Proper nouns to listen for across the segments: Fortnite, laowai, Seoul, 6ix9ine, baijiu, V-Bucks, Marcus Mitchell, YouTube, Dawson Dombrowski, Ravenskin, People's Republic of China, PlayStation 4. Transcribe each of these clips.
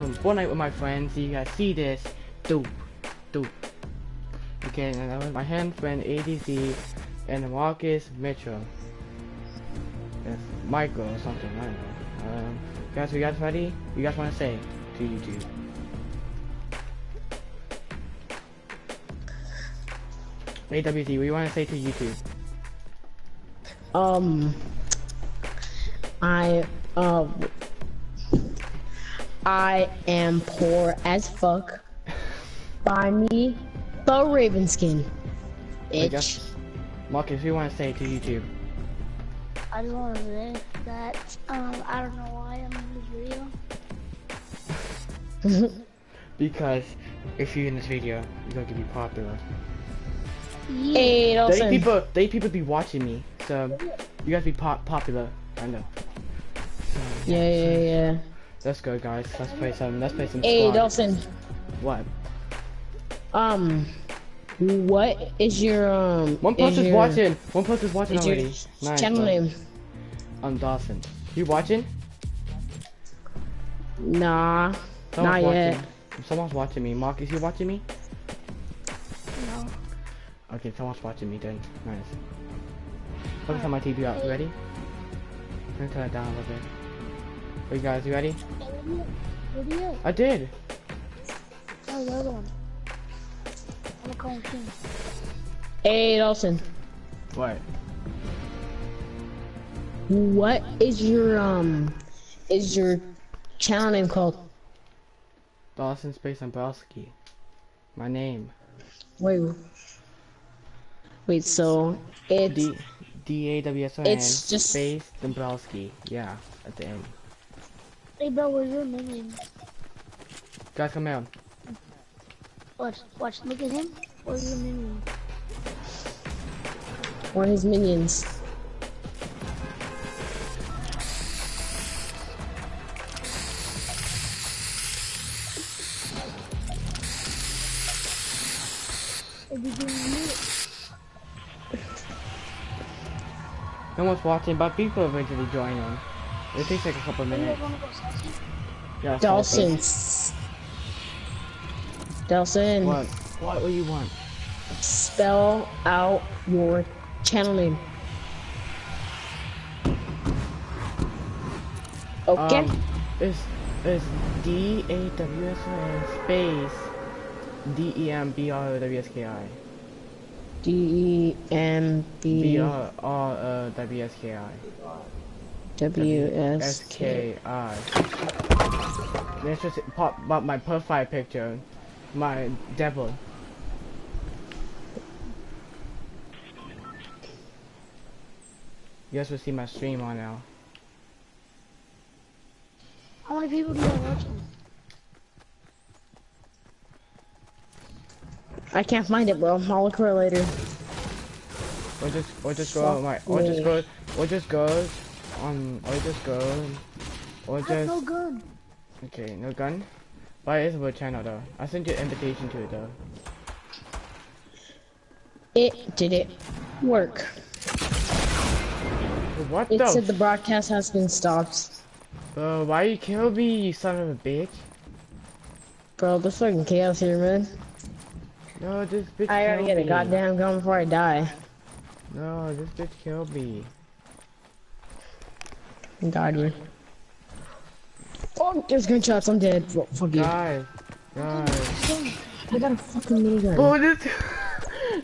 From Fortnite with my friends, you guys see this, dope. Okay, and that was my hand friend ADC and Marcus Mitchell. That's Michael or something, I don't know. Guys, are you guys ready? You guys want to say to YouTube? AWC, what do you want to say to YouTube? I am poor as fuck. Buy me the Ravenskin, bitch. Marcus, what you want to say to YouTube? I just want to say that, I don't know why I'm in this video. Because if you're in this video, you're going to be popular. Hey, Dawson. They people be watching me, so you guys be popular, I know. So, yeah. Let's go, guys. Let's play some Hey, squad. Dawson. What? What is your, One person is watching already. Nice, channel name. I'm Dawson. You watching? Nah. Not yet. Someone's watching me. Mark, is you watching me? No. Okay, someone's watching me then. Nice. Let's turn my TV up. Ready? I'm gonna turn it down a little bit. Hey guys, you ready? Video. I did. Oh, the other one. I'm gonna call him King. Hey, Dawson. What? What is your channel name called? Dawson Space Dombrowski. My name. Wait. So it's D-A-W-S-O-N. It's just Space Dombrowski. Yeah, at the end. Hey bro, where's your minion? Guys, come out. Watch, look at him. Where's your minion? Where are his minions? No one's watching, but people eventually join him. It takes like a couple of minutes. Yeah, Dawson. What do you want? Spell out your channel name. Okay. It's D-A-W-S-O-N space D-E-M-B-R-O-W-S-K-I. D-E-M-B-R-O-W-S-K-I. W-S-K-I. Let's just pop up my profile picture. My devil. You guys will see my stream on now. How many people do you watch? I can't find it, bro. I'll look for it later. Or just go. No gun. Okay, no gun. But it is a channel though. I sent you an invitation to it though. It didn't work. What the? It said the broadcast has been stopped. Bro, why you kill me, you son of a bitch? Bro, there's fucking chaos here, man. No, this bitch. I gotta get a goddamn gun before I die. No, this bitch killed me. Godwin. Oh, there's gunshots, I'm dead. Oh, fuck you. Guys. I got a fucking minigun. Oh, this.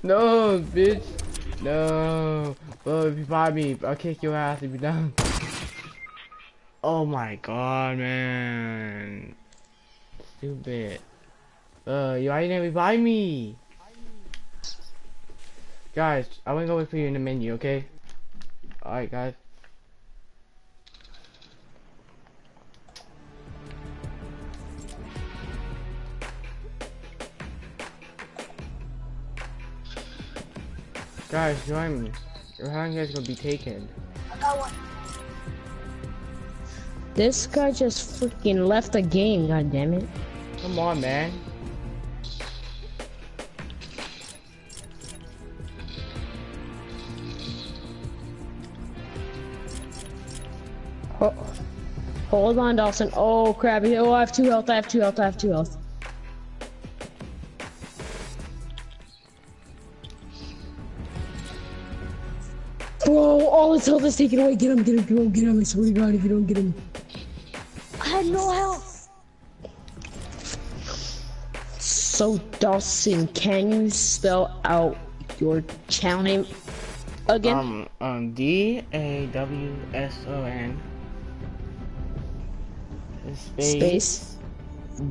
No, bitch. No. Bro, if you buy me, I'll kick your ass if you don't. Oh my god, man. Stupid. Why you didn't revive me? Guys, I'm gonna go wait for you in the menu, okay? Alright, guys. Guys, join me. Your hand is gonna be taken. I got one. This guy just freaking left the game, goddammit. Come on, man. Hold on, Dawson. Oh, crap. Oh, I have 2 health. I have 2 health. Bro, all his health is taken away. Get him, get him, get him, get him. I swear to God, if you don't get him. I had no health. So, Dawson, can you spell out your channel name again? D-A-W-S-O-N. Space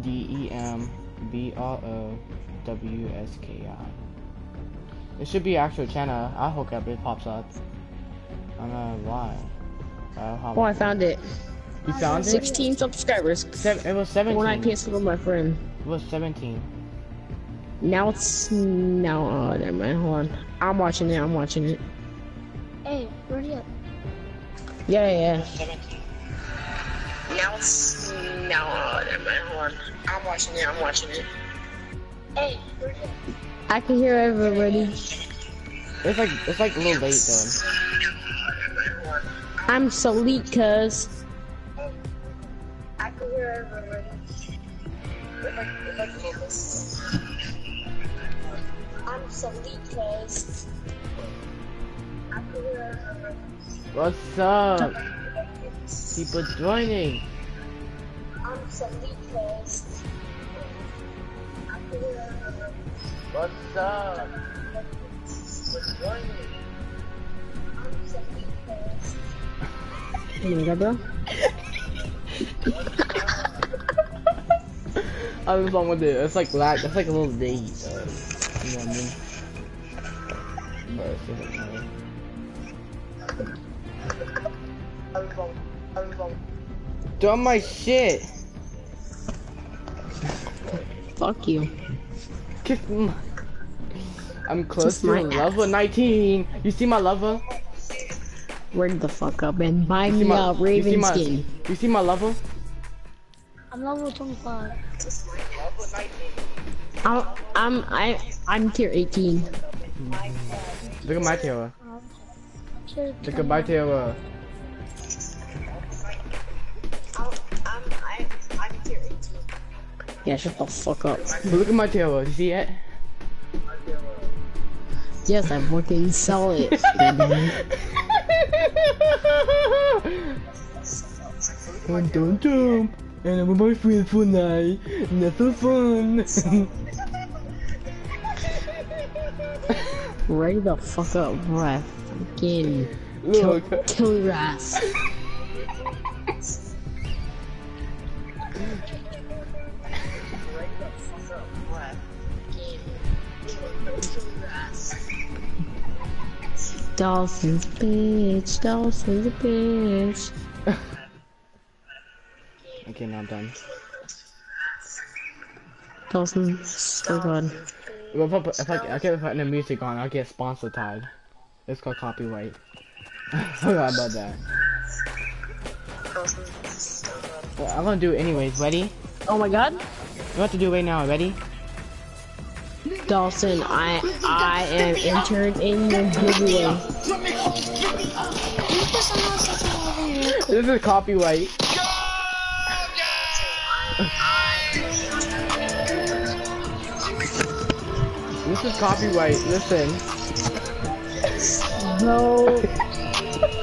D-E-M-B-R-O-W-S-K-I. It should be actual channel. I hook up, it pops up. I don't know why. Oh, I found it. You found 16 subscribers. It was 17. When I canceled with my friend. It was 17. Now it's... now... oh, never mind. Hold on. I'm watching it. I'm watching it. Hey, hurry up. Yeah, yeah, yeah. 17. Now it's... now... oh, never mind. Hold on. I'm watching it. I'm watching it. Hey, hurry up. I can hear everybody. It's like a little late, though. I'm so late, cuz. I can hear everybody. I'm so late, cuz. I can hear everybody. What's up? People joining. I'm so late, cuz. I can hear everybody. What's up? People joining. I'm so late, cuz. Oh my God, bro. I was on with it. It's like lag. It's like a little day. You know what I mean? But it's just like, dumb my shit. Fuck you. Kick my... I'm close to level 19. You see my level? Word the fuck up and buy me a Ravenskin. You see my level? I'm level 25. I'm tier 18. Look at my tier. Look at my tier. I'm tier 18. Yeah, shut the fuck up. Look at my tier. You see it? Yes, I fucking sell it. Dum-dum-dum, and I'm with my friend Fortnite, and that's so fun! Right the fuck up, bruh. Fucking... kill your ass. Dawson's a bitch, Dawson's a bitch. Okay, now I'm done. Dawson, so good. Well, if I keep putting the music on, I'll get sponsor tied. It's called copyright. I forgot about that. Well, I'm gonna do it anyways, ready? Oh my God. You have to do it right now, ready? Dawson, I am entered in your giveaway. This is copyright. This is copyright. Listen. No.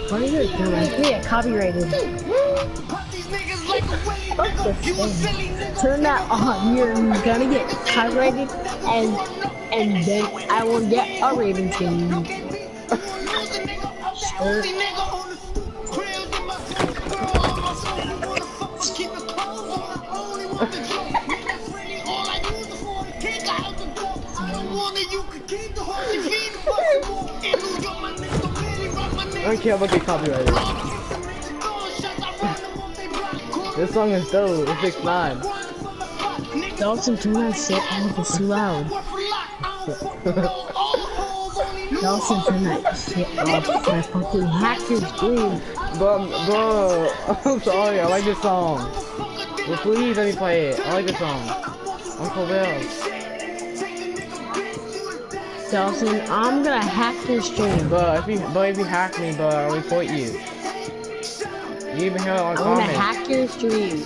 What are you doing? We are copyrighted. Turn that on. You're gonna get copyrighted, and then I will get a Ravenskin. I don't care about the copyrighted. This song is dope. It's 6ix9ine. Dawson, do not say anything too loud. Dawson, turn that shit off. I fucking hacked his dream. Bro, I'm sorry. I like this song. But please let me play it. I like this song. Uncle Will. Dawson, I'm gonna hack this dream. Bro, if you hack me, bro, I'll report you. You even had it on comment. I'm gonna hack your stream.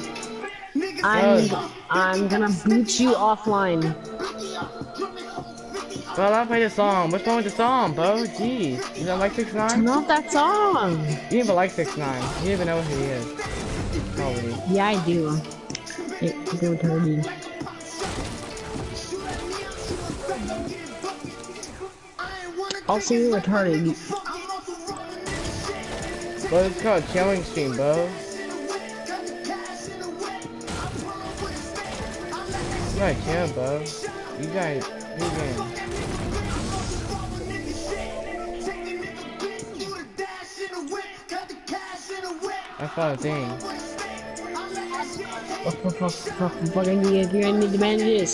I'm gonna boot you offline. Well, I play this song. What's wrong with the song, bro? Jeez. You don't like 6ix9ine? Not that song. You don't even like 6ix9ine. You don't even know who he is. Probably. Yeah, I do. It's so dirty. Also, you're retarded. Bro, it's called killing stream, bro. Not kill, bro. You guys, you game. That's not a thing. What are you gonna need to manage this?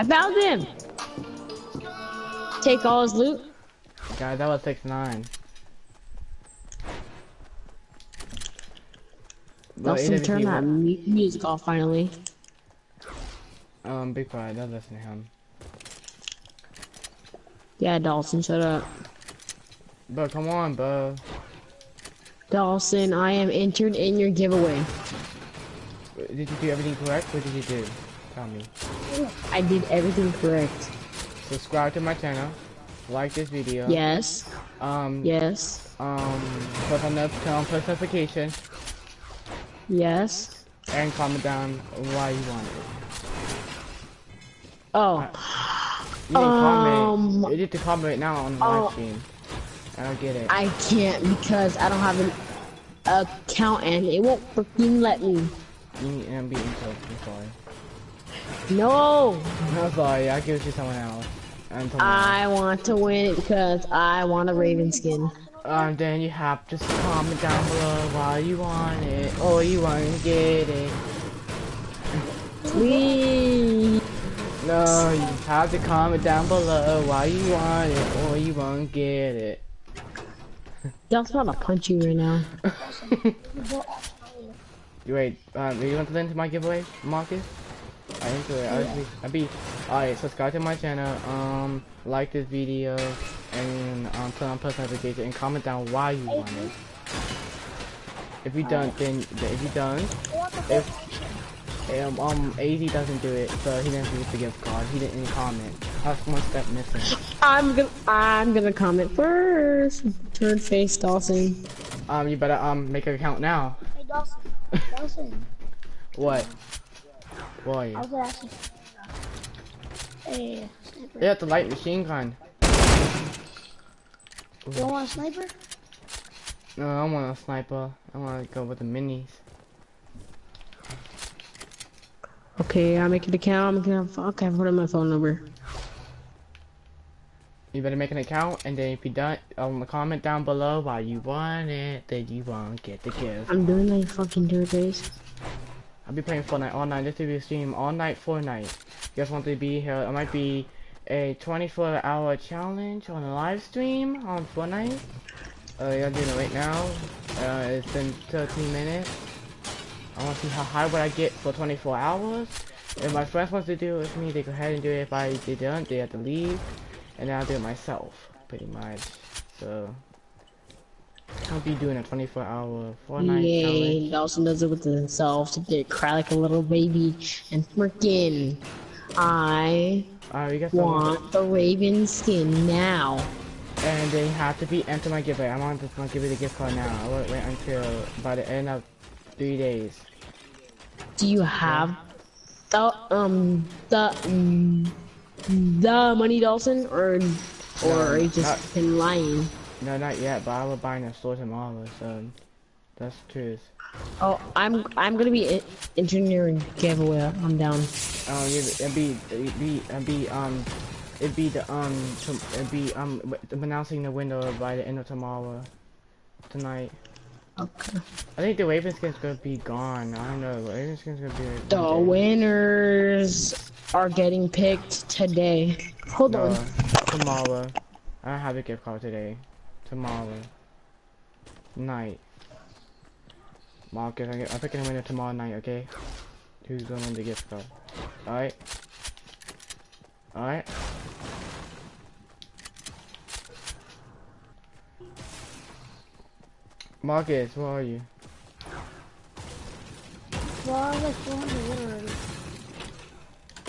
I found him! Take all his loot. God, that was 6ix9ine. Dawson, turn that music off finally. Be quiet, don't listen to him. Yeah, Dawson, shut up. Bro, come on, bro. Dawson, I am entered in your giveaway. Did you do everything correct? What did you do? Tell me. I did everything correct. Subscribe to my channel, like this video. Yes. Click on the post notification. Yes. And comment down why you want it. Oh. You didn't comment. You need to comment right now on the live stream. I don't get it. I can't because I don't have an account and it won't freaking let me. I'm being sorry. No! I'm sorry, I'll give it to someone else. I want to win it because I want a Ravenskin. Then you have to comment down below why you want it, or you want to get it. Please! No, you have to comment down below why you want it, or you want to get it. That's why I'm gonna punch you right now. Wait, are you going to listen to my giveaway, Marcus? I enjoy it. Alright, subscribe to my channel, like this video, and turn on post notifications and comment down why you want it. If you don't, then AZ doesn't do it, so he doesn't get the gift card. He didn't comment. That's one step missing. I'm gonna comment first. Turn face, Dawson. You better make an account now. Hey, Dawson. Dawson. What? Why? I was actually... Hey, sniper. Yeah, the light machine gun. Ooh. You don't want a sniper? No, I don't want a sniper. I want to go with the minis. Okay, I'll make an account. I'm gonna... Okay, I'll put in my phone number. You better make an account, and then if you don't, comment down below why you want it, then you won't get the gift. I'm doing my fucking dirt race. I'll be playing Fortnite all night. This will be a stream all night Fortnite. You guys want to be here? It might be a 24-hour challenge on a live stream on Fortnite. Y'all doing it right now. It's been 13 minutes. I want to see how high would I get for 24 hours. If my friends wants to do it with me, they go ahead and do it. If they don't, they have to leave. And I'll do it myself, pretty much. So I'll be doing a 24-hour Fortnite challenge. Yay, Dawson does it with himself to get cry like a little baby and freaking I want the Raven skin now. And they have to be enter my giveaway. I'm just gonna give you the gift card now. I won't wait until by the end of 3 days. Do you have the money, Dawson, or are you just been lying? No, not yet, but I will buy in a store tomorrow, so that's the truth. Oh, I'm gonna be engineering giveaway. I'm down. Oh, yeah, it'd be announcing the window by the end of tonight. Okay. I think the Ravenskin's gonna be gone. I don't know. Ravenskin's gonna be. The winners are getting picked today. Hold on. Tomorrow. I don't have a gift card today. Tomorrow night. Marcus, I'm picking a winner tomorrow night, okay? Who's gonna win the gift card? Alright. Alright. Marcus, where are you? Well, I was doing the word.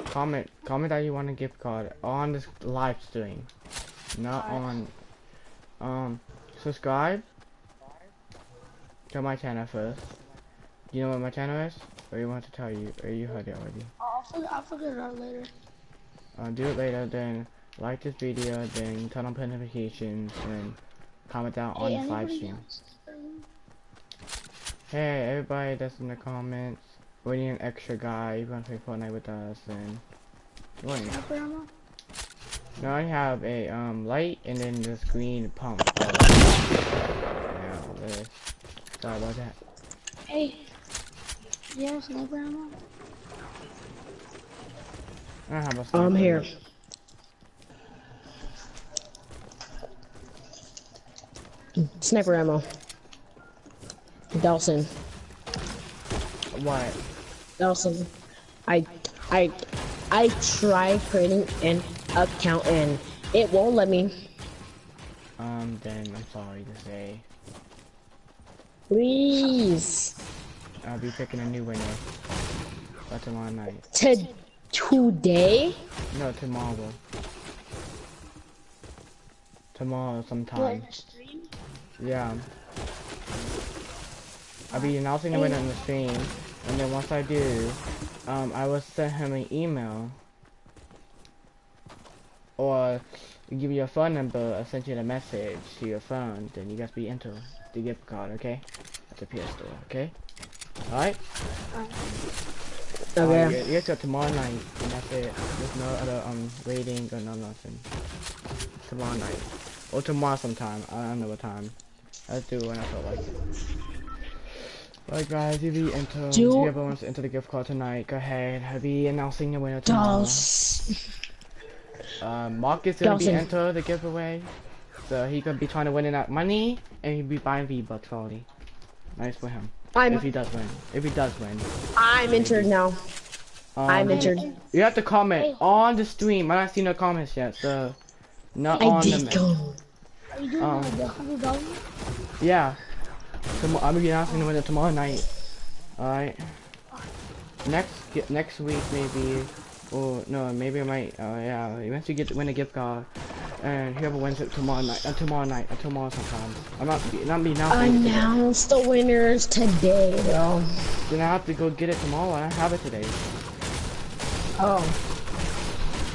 Comment that you want a gift card on this live stream, not on. Subscribe to my channel first. You know what my channel is, or you want to tell you, or you heard it already? I'll figure it out later. Do it later. Then like this video. Then turn on post notifications and comment down on the live stream. Hey everybody that's in the comments, we need an extra guy. You wanna play Fortnite with us and join us. Now I have a light and then this green pump. Now this. Sorry about that. Hey, do you have a sniper ammo? I don't have a sniper. I'm here. Sniper ammo. Dawson. What? Dawson. I tried creating an account and it won't let me. Then I'm sorry to say. Please. I'll be picking a new winner. By tomorrow night. Today? No, tomorrow. Tomorrow sometime. What, stream? Yeah. I'll be announcing the winner on the stream, and then once I do, I will send him an email, or give you a phone number. I send you the message to your phone. Then you guys be into the gift card, okay? At the PS Store, okay? All right. Okay. You guys got tomorrow night, and that's it. There's no other waiting or no nothing. Tomorrow night, or tomorrow sometime. I don't know what time. I'll do when I feel like it. Alright guys, if everyone wants to enter the gift card tonight, go ahead. I'll be announcing the winner tomorrow. Marcus will be enter the giveaway, so he could be trying to win that money, and he'll be buying V-Bucks already. Nice for him. If he does win. I'm entered now. I'm entered. You have to comment on the stream. I haven't seen no comments yet, so not on the Are you doing $100? Yeah. Tomorrow, I'm gonna be announcing the winner tomorrow night. Alright. Next week maybe, or no, maybe I might. Yeah, once you win a gift card, and whoever wins it tomorrow sometime. I'm not be announcing. Announce the winners today, though. Then I have to go get it tomorrow. I don't have it today. Oh.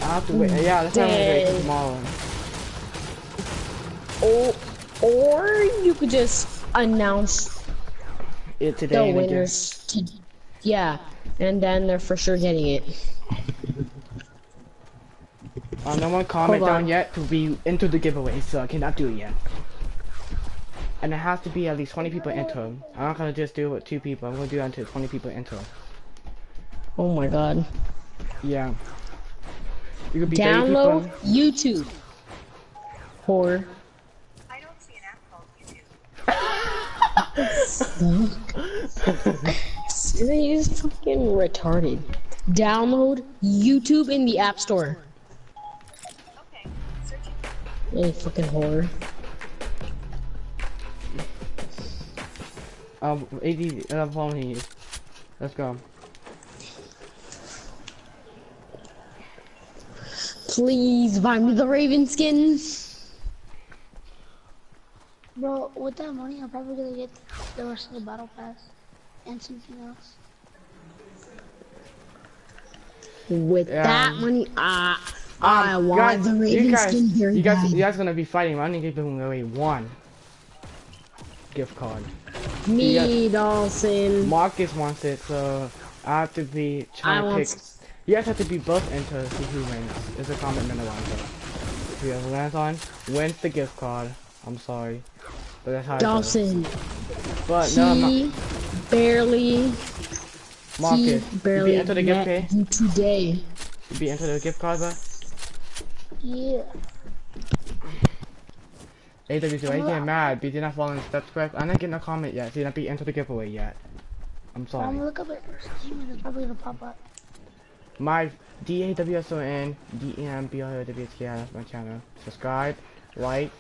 I have to wait. Yeah, that's how I'm gonna wait tomorrow. Or you could just announce it today, the winners yeah, and then they're for sure getting it. No one comment down yet to be into the giveaway, so I cannot do it yet, and it has to be at least 20 people enter. I'm not gonna just do it with 2 people. I'm gonna do it until 20 people enter. Oh my god. Yeah, you could be download YouTube for He's fucking retarded. Download YouTube in the App Store. Okay, searching. Hey, fucking whore. AD, I'm following you. Let's go. Please buy me the Ravenskin. Bro, with that money, I'm probably gonna get the rest of the battle pass and something else. With that money, I want the Ravenskin here. You guys gonna be fighting. I'm gonna give them away one gift card. Me, Dawson. Marcus wants it, so I have to be trying to pick. You guys have to be both enter to see who wins. There's a comment in the line. Whoever lands on wins the gift card. I'm sorry, but that's how Dawson. But no, I'm not. Barely enter the gift card today. You be enter the gift card, bro? Yeah. AWC, why you getting mad? But you're not following the steps correct. I'm not getting a comment yet. So you're not be enter the giveaway yet. I'm sorry. I'm gonna look up at Steam. It's probably gonna pop up. My DAWSON DMBRWTR. That's my channel. Subscribe, like.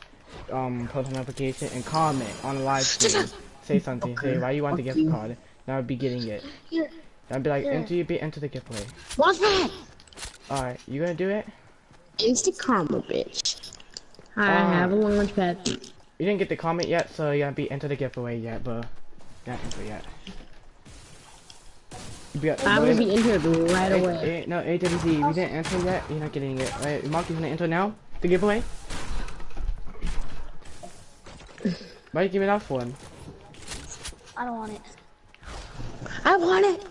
Post a notification and comment on the live stream. say something, say why you want the gift card, and I would be getting it. Yeah. And I'd be like, enter the gift card. What's that? Alright, you gonna do it? Insta karma, bitch. I have a launch pad. You didn't get the comment yet, so you gotta be enter the giveaway yet, but not enter yet. I'm gonna be entered right away. No, AWZ, we didn't answer yet. You're not getting it. Right, Mark, you gonna enter now? The giveaway? Why you give it off one? I don't want it. I want it!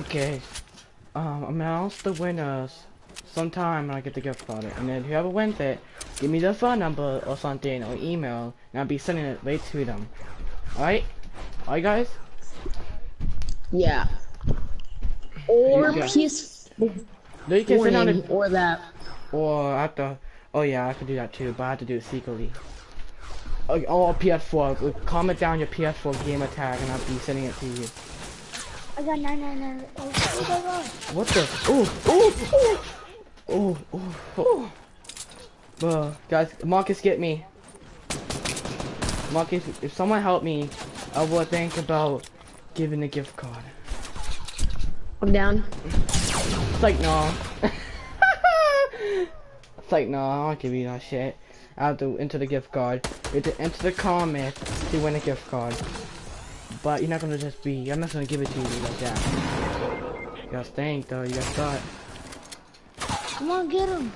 Okay. Announce the winners sometime when I get the gift card. And then whoever wins it, give me their phone number or something, or email, and I'll be sending it right to them. Alright? Alright, guys? Yeah. Or peace. No, you can send out a, or that. Or I have to. Oh yeah, I have to do that too, but I have to do it secretly. Okay, oh, PS4. Comment down your PS4 gamer tag, and I'll be sending it to you. I got 999. What the? Oh, oh, oh, oh, oh. Guys, Marcus, get me. Marcus, if someone helped me, I would think about giving a gift card. I'm down. It's like, no. It's like, no, I don't give you that shit. I have to enter the gift card. You have to enter the comment to win a gift card. But you're not gonna just be, I'm not gonna give it to you like that. You guys think though, you guys thought. Come on, get him.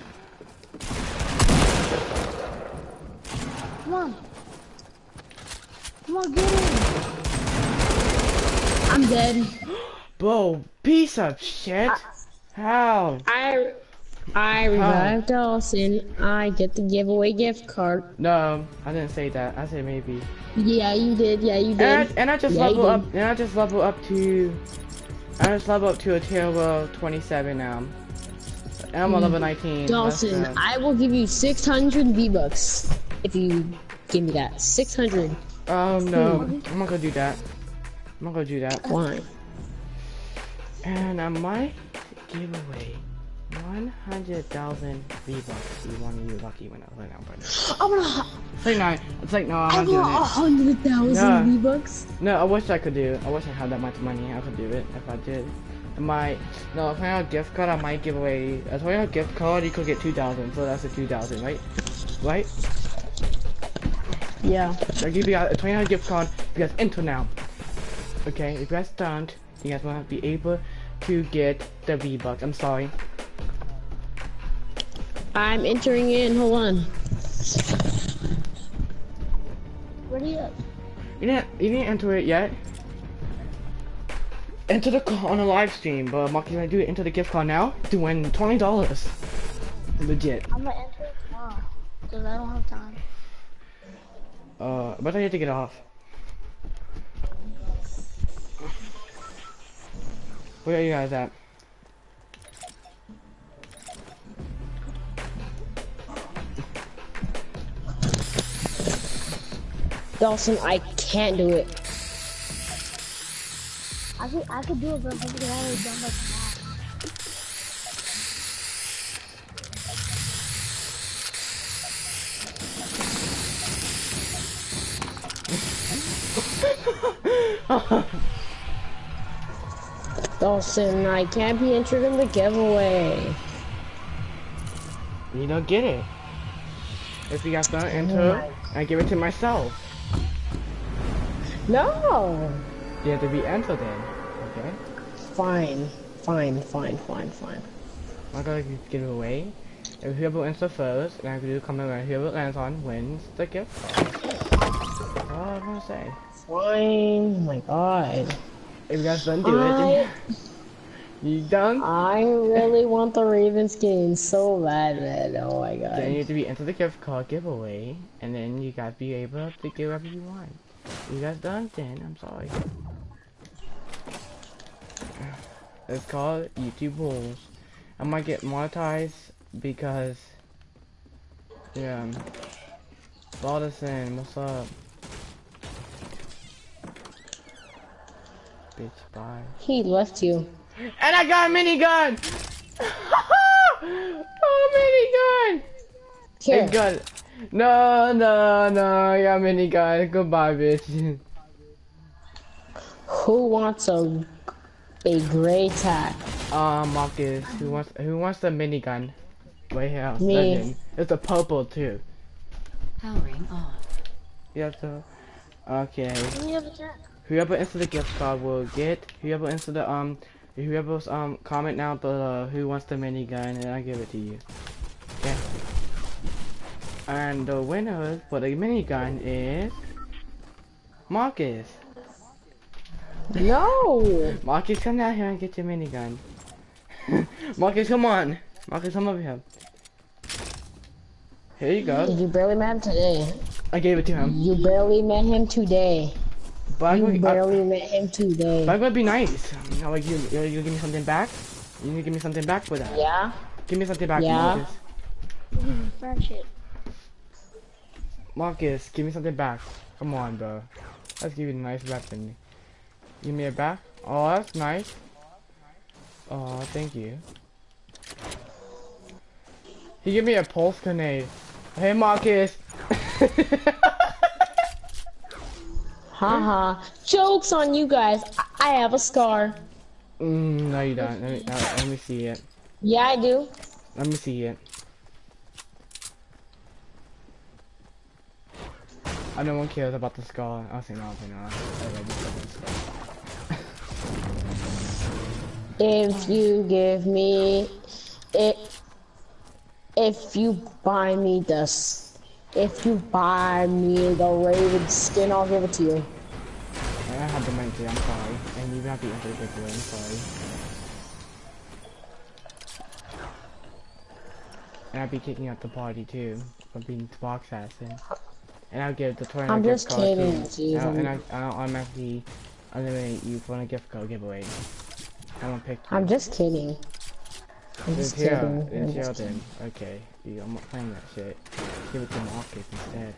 Come on. Come on, get him. I'm dead. Bro, piece of shit. How? I revived Dawson. I get the giveaway gift card. No, I didn't say that. I said maybe. Yeah, you did. Yeah, you did. And I just level up. And I just level up to. I just level up to a tier of 27 now. And I'm on level 19. Dawson, I will give you 600 V-Bucks if you give me that. 600. No, I'm not gonna do that. I'm not gonna do that. Why? And I might give away 100,000 V-Bucks. You want you lucky winner right now, brother. I wanna. It's like no. It's like no. I'm not doing it. I want 100,000 V-Bucks. No, I wish I could do. I wish I had that much money. I could do it if I did. I might. No, if I had a gift card, I might give away. If I had a gift card, you could get 2,000. So that's a 2,000, right? Right? Yeah. I give you a $20 gift card. You guys enter now. Okay, if you guys don't, you guys won't be able to get the V-Bucks. I'm sorry. I'm entering in. Hold on. Where are you at? You didn't enter it yet. Enter the on a live stream, but Marky's gonna do it. Enter the gift card now to win $20. Legit. I'm gonna enter it tomorrow because I don't have time. But I have to get off. Where are you guys at? Dawson, I can't do it. I could do it, but I could get all done by tomorrow. Dawson, I can't be entered in the giveaway. You don't get it. If you guys don't enter, I give it to myself. No! You have to be entered in, okay? Fine. I'm gonna give it away. If whoever enters first, and I do comment around, whoever lands on wins the gift. That's all I'm gonna say. Fine, oh my god. If you guys don't do it, you done? I really want the Ravenskin so bad, man. Oh my god. Then you have to be enter the gift card giveaway, and then you guys be able to get whatever you want. If you guys done, then I'm sorry. It's called YouTube rules. I might get monetized because, yeah. Dawson, what's up? Bitch, bye. He left you. And I got a minigun! Oh, minigun! Here. No, I got minigun. Goodbye, bitch. Who wants a gray tack? Marcus. Who wants the minigun? Wait here. Me. It's a purple too. Powering on. Yeah. So, okay. Whoever answers the gift card will get. Whoever answers the whoever's comment down the who wants the minigun, and I give it to you. Okay. And the winner for the minigun is Marcus. No, Marcus, come down here and get your minigun. Marcus, come on. Marcus, come over here. Here you go. You barely met him today. I gave it to him. You barely met him today. But you barely met him today. But I'm gonna be nice. Now, like, you give me something back. You need to give me something back for that. Yeah. Give me something back, yeah. Marcus. Marcus, give me something back. Come on, bro. Let's give you a nice weapon. Give me it back. Oh, that's nice. Oh, thank you. He gave me a pulse grenade. Hey, Marcus. Haha. Joke's on you guys. I have a scar. No, you don't. Let me see it. Yeah, I do. Let me see it. I no one cares about the scar. I'll say nothing. If you give me it, if you buy me the Ravenskin, I'll give it to you. I don't have the money, I'm sorry. And you have the interview, I'm sorry. And I'll be kicking out the party too for being box assassin. And I'll give the $20 I'm gift card to you. And I'll automatically eliminate you for a gift card giveaway. I don't pick you. I'm just kidding. I'm just kidding. Okay, I'm not playing that shit. Give it to Marcus instead.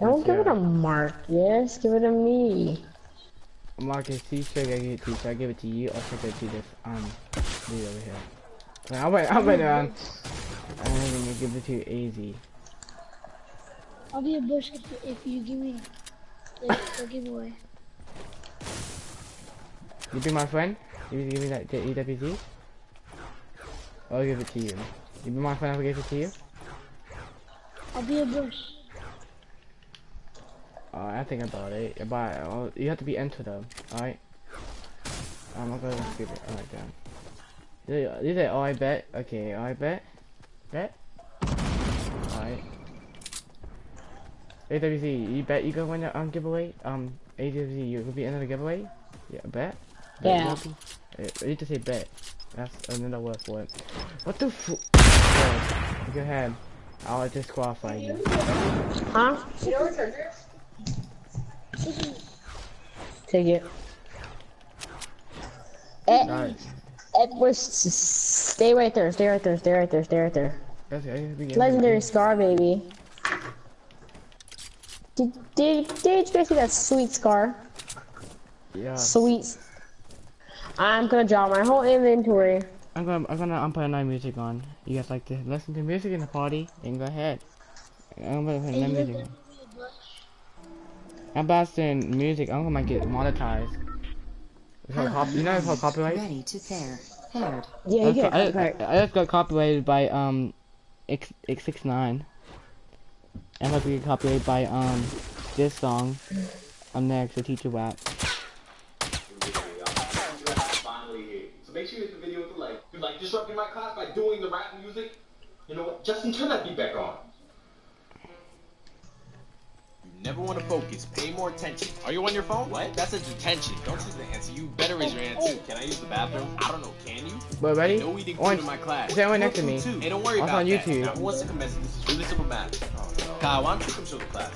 Don't give it to Marcus, give it to me. Marcus, see, I give it to you, so I give it to you, or should I give it to this, dude over here. Now, I'll wait down. I'm gonna give it to you easy. I'll be a bush if you give me the giveaway. You be my friend? You give me that EWZ? I'll give it to you. You be my friend, I'll give it to you? I'll be a bush. I think about it. But you have to be entered though, alright? I'm not gonna skip it. Alright, damn. You say, oh, I bet. Okay, I bet. Bet? Alright. AWZ, you bet you gonna win that giveaway? AWZ, you gonna be another giveaway? Yeah, bet? Yeah. I need to say bet. That's another word for it. What the f- yeah, go ahead. I'll disqualify you. Huh? Take it. Nice. Edward, stay right there, stay right there, stay right there, stay right there. Legendary Scar, baby. Did you guys see that sweet Scar? Yeah. Sweet. I'm gonna draw my whole inventory. I'm putting my music on. You guys like to listen to music in the party? Then go ahead. I'm gonna put my music on. I'm blasting music. I'm gonna get monetized. You know it's called copyright? Ready to pair. Paired. Yeah, I just got copyrighted by, 6ix9ine. I'm about to get copyrighted by, this song. I'm next, the teacher WAP. So make sure you hit the video with a like. You're like disrupting my class by doing the rap music. You know what? Justin, turn that beat back on. Never want to focus. Pay more attention. Are you on your phone? What? That's a detention. Don't choose the answer. You better raise your hand too. Can I use the bathroom? I don't know. Can you? But ready? No eating food in my class. Someone next to me. Hey, don't worry about that. Now, who wants to commence? This is really simple math. Kyle, why don't you come show the class?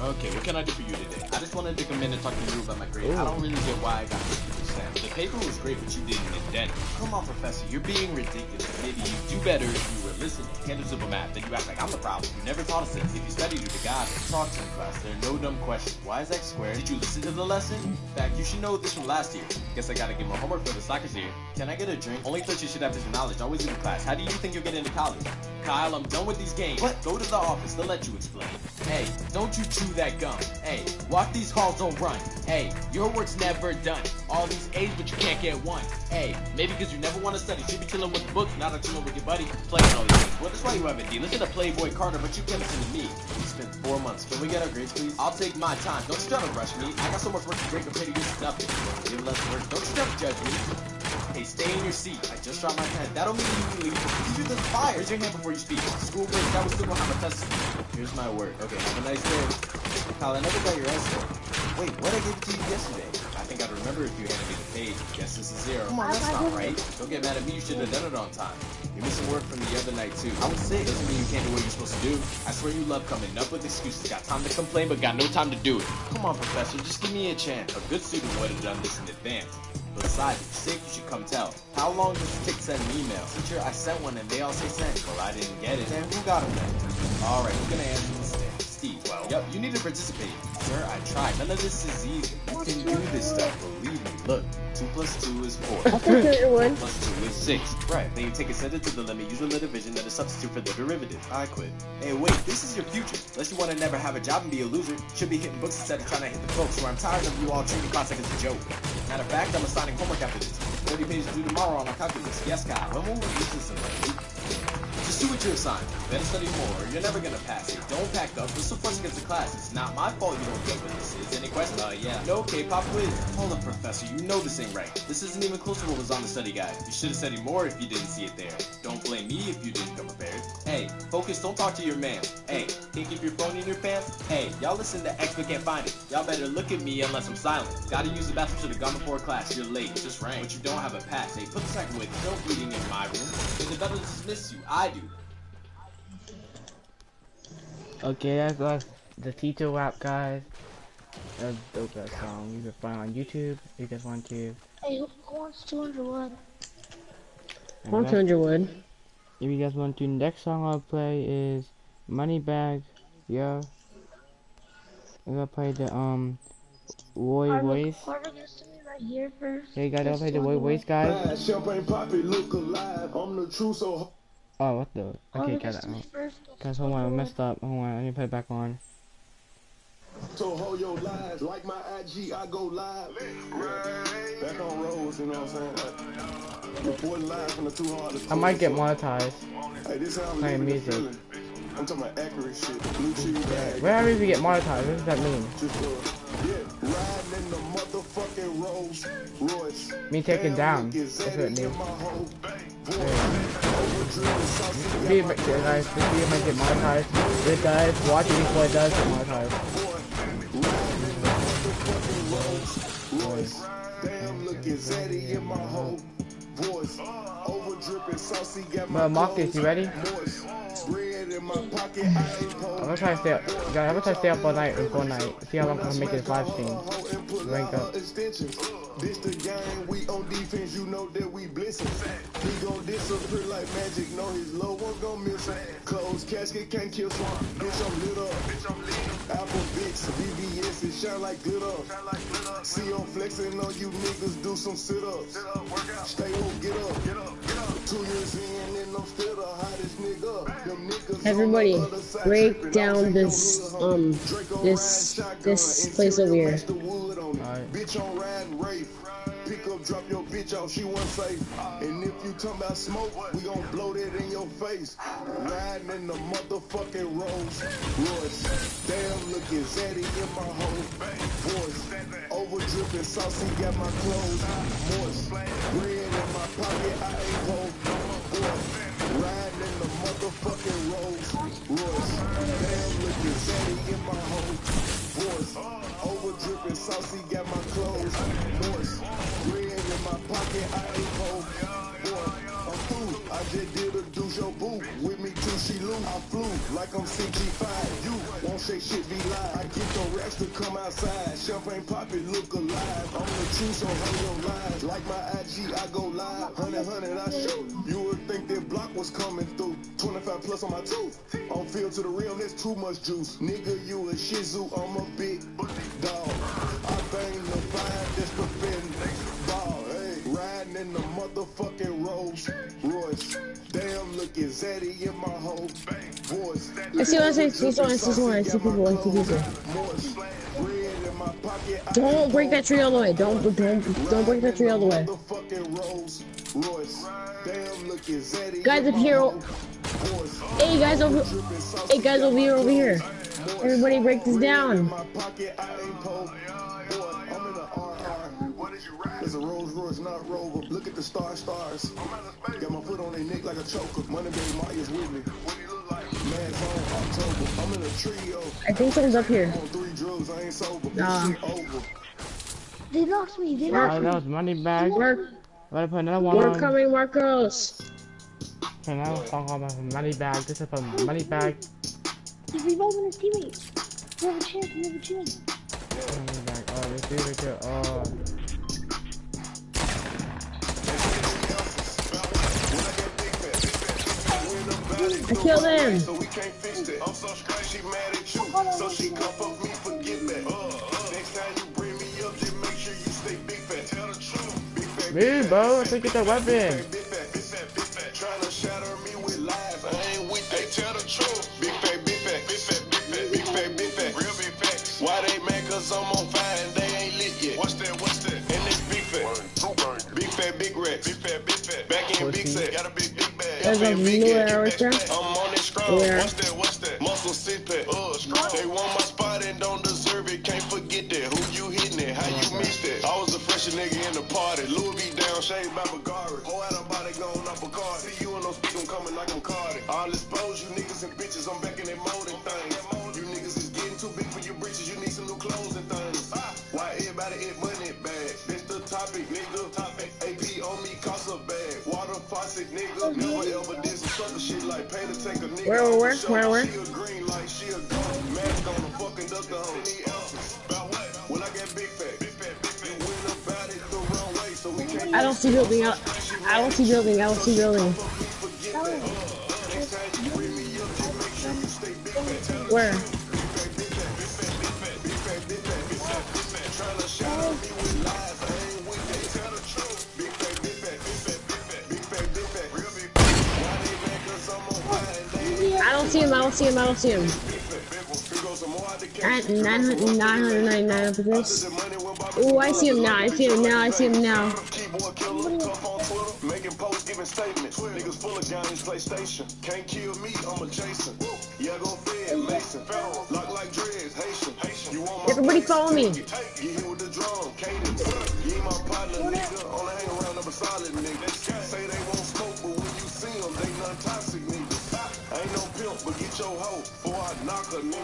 Okay, what can I do for you today? I just wanted to come in and talk to you about my grade. I don't really get why I got confused. fam. The paper was great, but you didn't get that. Come on, Professor, you're being ridiculous. Maybe you'd do better if you were listening to Cander's math. Then you act like I'm the problem. You never taught us this. If you studied with the gods, talk to the class. There are no dumb questions. Why is X squared? Did you listen to the lesson? In fact, you should know this from last year. Guess I gotta get my homework for the soccer year. Can I get a drink? Only thought you should have this knowledge. Always in class. How do you think you're getting into college? Kyle, I'm done with these games. What? Go to the office. They'll let you explain. Hey, don't you chew that gum. Hey, walk these halls, don't run. Hey, your work's never done. All these A's, but you can't get one. Hey, maybe because you never want to study. Should be chilling with the books, not chilling with your buddy. Playing all these things. Well, that's why you have a D. Listen to Playboy Carter, but you can't listen to me. We spent 4 months. Can we get our grades, please? I'll take my time. Don't struggle rush me. I got so much work to do compared to you. Nothing. Give less work. Don't struggle judge me. Hey, stay in your seat. I just dropped my pen. That'll mean you can leave. You just fire. Raise your hand before you speak. School break. That was still behind my test. Here's my work. Okay, have a nice day. Kyle, I never got your essay. Wait, what? I gave it to you yesterday. I think I'd remember if you handed me the page. Guess this is zero. Come on, that's not right. Don't get mad at me. You should have done it on time. You're missing work from the other night, too. I was sick. Doesn't mean you can't do what you're supposed to do. I swear you love coming up with excuses. Got time to complain, but got no time to do it. Come on, Professor. Just give me a chance. A good student would have done this in advance. Besides, if you're sick, you should come tell. How long does it take to send an email? Teacher, I sent one and they all say send. Well, I didn't get it. Damn, who got him then? Alright, we're gonna answer this today. Steve, well, yep, you need to participate. Sir, I tried. None of this is easy. You can do this stuff, believe me. Look, 2 plus 2 is 4. 1 plus 2 is 6. Right, then you take a sentence to the limit, use a little division and a substitute for the derivative. I quit. Hey, wait, this is your future. Unless you want to never have a job and be a loser, should be hitting books instead of trying to hit the folks, where I'm tired of you all treating class like it's a joke. Matter of fact, I'm assigning homework after this. 30 pages due tomorrow on my calculus. Yes, Kyle, when will we use this in life? Just do what you're assigned. Better study more, or you're never gonna pass it. Don't pack up, this supports against the class. It's not my fault you don't get what this is. Any questions? Yeah. No K-pop quiz. Hold up, Professor, you know this ain't right. This isn't even close to what was on the study guide. You should've studied more if you didn't see it there. Don't blame me if you didn't come prepared. Hey, focus, don't talk to your man. Hey, can't keep your phone in your pants? Hey, y'all listen to X but can't find it. Y'all better look at me unless I'm silent. Gotta use the bathroom, should've gone before class. You're late, just rang. But you don't have a pass. Hey, put the sack away. No reading in my room. It's better to dismiss you. I do. Okay, that's us. The teacher rap, guys. That's a dope that song. You can find on YouTube if you guys want to. Hey, who wants 200 wood? I want 200 wood. If you guys want to, next song I'll play is Moneybag, yo. I'm gonna play the Roy Ways. Hey right guys, I'll play the Roy Ways, guys. Oh, what the? Okay, guys, hold on, I messed up. Hold on, I need to put it back on. So hold your lies, like my IG, I go live. Back on roads, you know what I'm saying? Reporting live from the too hard. I might get monetized. Hey, this how playing music. I'm talking about accurate shit. Blue cheese bag. Where did we get monetized? What does that mean? Just, yeah, riding in the motherfucking Rolls Royce. Me taking down. That's what it means. Guys, this video might get monetized. This guys, watch it before it does get monetized. But Marcus, you ready? I'm gonna try to stay up all night with Fortnite. See how long I can make this live stream. Rank up. This the game, we on defense, you know that we blitzing. He gon' disappear like magic, know his low one gon' miss. Closed casket can't kill swamp. Bitch, I'm lit up. Apple bitch, BBS, it shine like good up. See I'm flexing on you niggas, do some sit-ups. Stay home, get up. 2 years in and I'm still the hottest nigga. Everybody, break down this place over here. Bitch on ride and rape. Pick up, drop your bitch off, she won't safe. And if you talking about smoke, we gon' blow that in your face. Riding in the motherfucking Rolls Royce. Damn, look at Zaddy in my whole voice. Overdripping sauce, he got my clothes moist. Bread in my pocket, I ain't cold. Riding in the motherfucking Rolls Royce. Damn, look at Zaddy in my whole voice. Overdripping sauce, he got my clothes moist. Bread in my pocket, I ain't cold. I'm fool, I just did a douche, yo boo. With me too, she loose. I flew like I'm CG5. You won't say shit, be live. I get the racks to come outside. Champagne poppin', look alive. I'm the truth, so hold your line. Like my IG, I go live. 100, I shoot. You would think that block was coming through. 25 plus on my tooth. On field to the real, that's too much juice. Nigga, you a shih tzu, I'm a big dog. I bang the vibe that's preventing ball. Hey, riding in the motherfucking Rolls Royce. Damn, look at Zaddy in my whole voice. I see what I'm saying. I see people like to do that. Don't break that tree all the way. Don't break that tree all the way. Guys up here. Hey guys over. Hey guys over here, over here. Everybody break this down. It's a Rolls Royce, not Rover. Look at the stars. Got my foot on their neck like a choker. Money Bay Maya's with me. I'm in a trio. I think someone's up here. Nah. They lost me. They lost me. That was money bag. Gotta put another one. We're coming, Marcos. And now I'm talking about money bag. This is a money bag. He's revolving his teammates. We have a chance. We have a chance. Money bag. Oh, this dude right there. Oh. I killed him. So we can't fix it. I'm so straight, she mad at you. So she come fuck me, forget that. Next time you bring me up, just make sure you stay big fat. Tell the truth. Big fat. Move, bro. Let's get that weapon. Big fat, big fat, big fat. Trying to shatter me with lies. I ain't with they tell the truth. Big fat, big fat, big fat, big fat, big fat, big fat. Real big facts. Why they mad? Cause I'm on fire and they ain't lit yet. What's that? What's that? And this big fat. Big fat, big rat. Big fat, big fat. Back in big set. Got a big fat. There's a new arrow right there. I'm on it strong. What's that? What's that? Muscle sit there. They want my spot and don't deserve it. Can't forget that. Who you hitting it? How you missed it? I was a fresh nigga in the party. Louis B down, shaved by Bagari. Whole out of body going up a car. See you and those people coming like I'm Cardi. I'll expose you niggas and bitches. I'm back in that mode and things. You niggas is getting too big for your britches. You need some new clothes and things. Why everybody eat money bags? That's the topic, nigga. Topic. AP on me, cost a bag. Faucet, nigga, never ever did some sucker shit like pay to take a nigga. Where? She a green like she a gold mask on the fucking duck on the ounces. About what? When I get big fat, big fat, big fat. You went up out it the wrong way, so we can't. I don't see building out. I don't see building. I don't see building. Where? I don't see him. 999 of this. Ooh, I see him now. Making posts, giving statements. Niggas full of Johnny's PlayStation. Can't kill me, I'm a Jason. Yeah, go Fred, Mason, Pharaoh, lock like dreads, Haitian. You want my everybody follow me. You hear with the drum, cadence. You my partner, nigga. Only hang around up a solid nigga. Say they won't smoke, but when you see them, they non-toxic niggas. Ain't no pimp, but get your hoe. Before I knock her, nigga.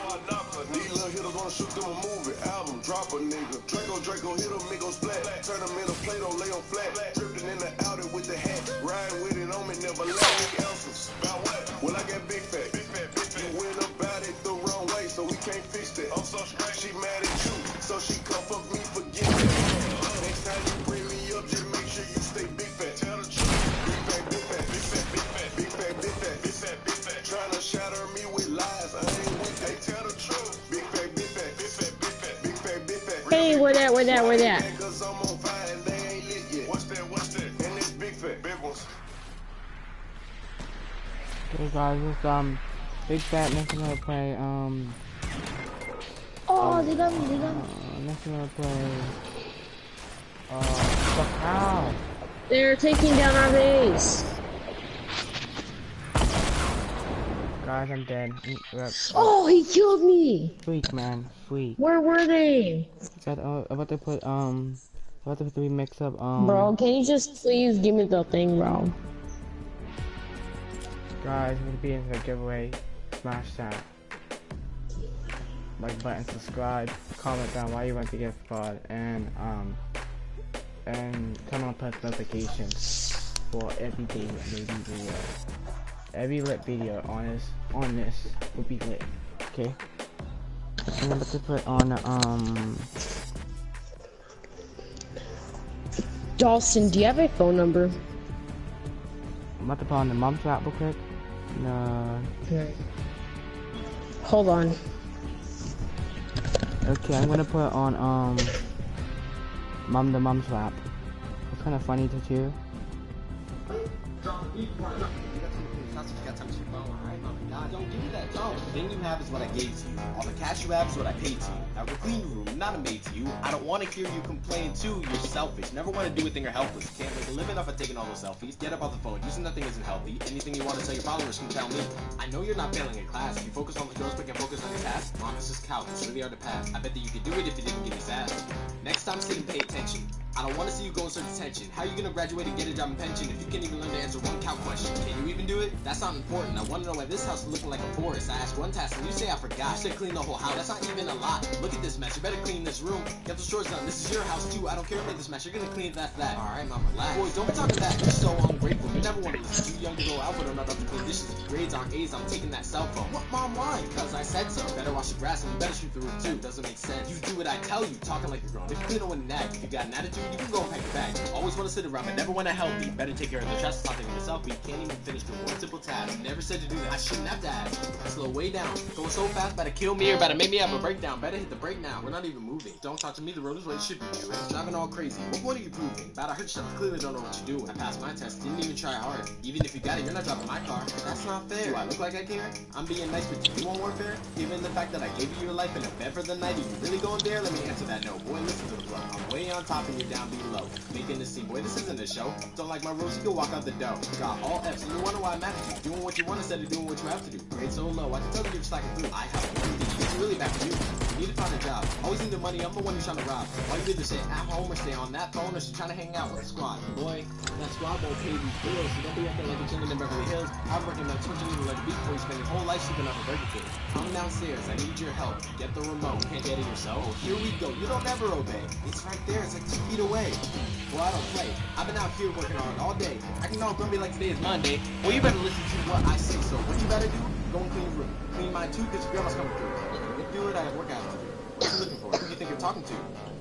These little hitters gonna shoot them a movie. Album, drop a nigga. Draco, hit them, make them splat. Turn them in a play doh, lay them flat. Drifting in the outer with the hat. Riding with it on me, never let me ounces. About what? Well, I got big fat. Big fat, big fat. You went about it the wrong way, so we can't fix it. I'm so straight, she mad at you. So she come fuck me, forget it. Next time you bring me up, just make sure you stay big fat. Tell the truth. Big fat, big fat, big fat, big fat, big fat, big fat, big fat, big fat. Trying to shatter me with lies. I ain't with they tell the truth. Big fat, big fat, big fat, big fat, big fat, big fat. Hey, where that? Cause I'm on fire and they ain't lit yet. What's that? And it's big fat, big ones. Hey guys, it's big fat. Next we're gonna play oh, they got me. Next we're gonna play fuck how? They're taking down our base. Guys, I'm dead. Oh, he killed me! Freak, man. Freak. Where were they? About to put remix up, Bro, can you just please give me the thing, bro? Guys, I'm gonna be in the giveaway. Smash that. Like button, subscribe, comment down why you want the gift card, and turn on post notifications for every day video. Every lit video on this will be lit. Okay. I'm about to put on Dawson, do you have a phone number? I'm about to call on the mom's out real quick. No. Okay. Hold on. Okay, I'm gonna put on mom the mom slap. It's kind of funny to cheer. Don't give me that dog. The thing you have is what I gave to you. All the cash you have is what I paid to you. I have a clean room, not a maid to you. I don't want to hear you complain too. You're selfish. Never want to do a thing or helpless. Can't make a living off of taking all those selfies. Get up off the phone. Using that thing isn't healthy. Anything you want to tell your followers can tell me. I know you're not failing in class. You focus on the girls but can focus on your task. Honest as cow, it's really hard to pass. I bet that you could do it if you didn't get his ass. Next time, sit and pay attention. I don't want to see you go and search attention. How are you going to graduate and get a job and pension if you can't even learn to answer one count question? Can you even do it? That's not important. I want to know why this house is looking like a forest. I asked one task and you say I forgot. You said clean the whole house. That's not even a lot. Look at this mess. You better clean this room. Get the chores done. This is your house too. I don't care about this mess. You're going to clean it. That's that. Alright, mom, relax. Boy, don't talk to that. You're so ungrateful. You never want to listen. Too young to go out but I'm not up to clean dishes. Grades on A's. I'm taking that cell phone. What, mom? Why? Because I said so. Better wash the grass and you better sweep the room too. Doesn't make sense. You do what I tell you. Talking like you're grown. If you don't want to nag, if you got an attitude, you can go and pack your bags. Always want to sit around, but never want to help me. Better take care of the trash, stop thinking yourself, but you can't even finish the one simple task. Never said to do that. I shouldn't have to ask. Slow way down. Going so fast, better kill me or better make me have a breakdown. Better hit the brake now. We're not even moving. Don't talk to me, the road is where it should be. You're driving all crazy. What point are you proving? About I heard yourself, clearly don't know what you're doing. I passed my test, didn't even try hard. Even if you got it, you're not driving my car. That's not fair. Do I look like I care? I'm being nice, but you want warfare? Given the fact that I gave you your life and a bed for the night, are you really going there? Let me answer that no. Boy, listen to the blow. I'm way on top and you're down below. Making the scene, boy, this isn't a show. Don't like my rules, you can walk out the door. Got all F's, and you wonder why I'm mad at you. Doing what you want instead of doing what you have to do. Grade so low, I can tell you you're slacking through. I have one thing, it's really bad for you. You need to find a job. Always need the money, I'm the one who's trying to rob. Why you either sit at home or stay on that phone or just trying to hang out with a squad? Boy, that squad won't pay these bills, so don't be acting like a gentleman in Beverly Hills. I'm working on 20 minutes like a beat before you spend your whole life sleeping on a Burger King. I'm downstairs, I need your help. Get the remote, can't get it yourself. Oh, here we go, you don't ever obey. It's right there, it's like 2 feet away. Well, I don't play. I've been out here working hard all day. I can all grumpy like today is Monday. Well, you better listen to what I say, so what you better do, go and clean your room. Clean mine too, because your grandma's coming through. If you do it, I have work out to do. What are you looking for? Who do you think you're talking to?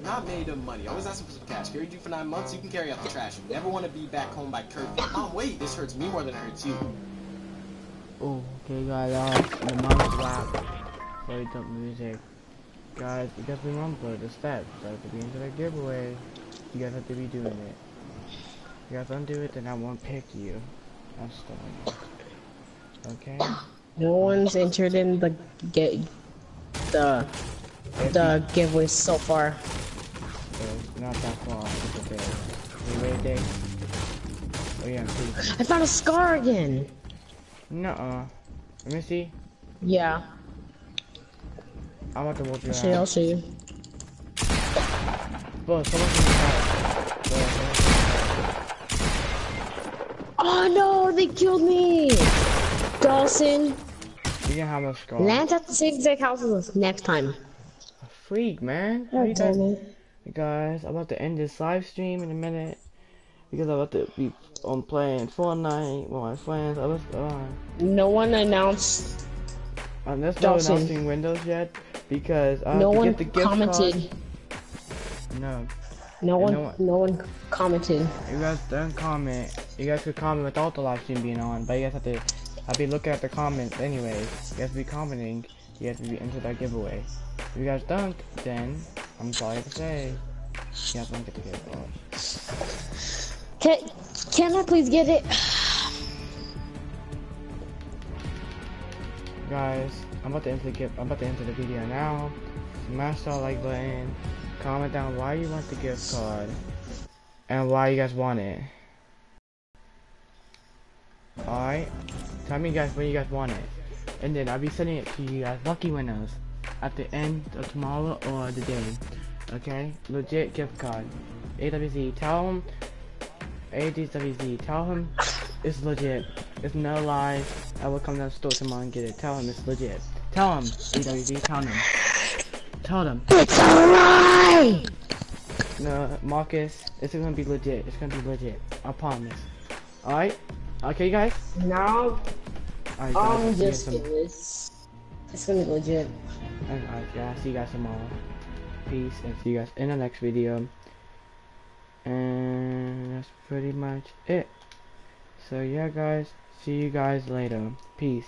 Not made of money. Always asking for some cash. Carried you for 9 months, you can carry out the trash. You never want to be back home by curfew. Mom, wait. This hurts me more than it hurts you. Oh, okay, guys. The mom's lap. Play the music. Guys, you definitely remember the steps. That at the end of the giveaway. You guys have to be doing it. If you guys don't do it, then I won't pick you. I'm starting. Okay? No one's entered in the giveaway so far. It's not that far. It's okay. Wait, wait, oh yeah, please. I found a scar again! Nuh-uh. Let me see. Yeah. I'm about to walk you out. I'll see you. Bro, oh no, they killed me! Dawson! You can have a scar. Land at the same exact houses next time. A freak, man. Oh, guys, I'm about to end this live stream in a minute. Because I'm about to be on playing Fortnite with my friends. No one announced. There's no announcing windows yet. Because I no one get the commented. Gift card. No. No one commented. You guys don't comment. You guys could comment without the live stream being on, but you guys have to. I'll be looking at the comments anyway. You have to be commenting. You have to be into that giveaway. If you guys don't, then I'm sorry to say, you guys won't get the giveaway. Can I please get it? Guys, I'm about to enter the video now. Smash that like button. Comment down why you want the gift card and why you guys want it. Alright, tell me guys when you guys want it, and then I'll be sending it to you guys lucky winners at the end of tomorrow or the day. Okay, legit gift card. AWZ, tell him. ADWZ, tell him it's legit. It's no lie. I will come to the store tomorrow and get it. Tell him it's legit. Tell him. AWZ, tell him. Tell them. It's a lie! No, Marcus, it's gonna be legit. It's gonna be legit. I promise. Alright? Okay, guys? No. Right, guys, I'm just serious. It's gonna be legit. Alright, guys. See you guys tomorrow. Peace, and see you guys in the next video. And that's pretty much it. So yeah guys, see you guys later. Peace.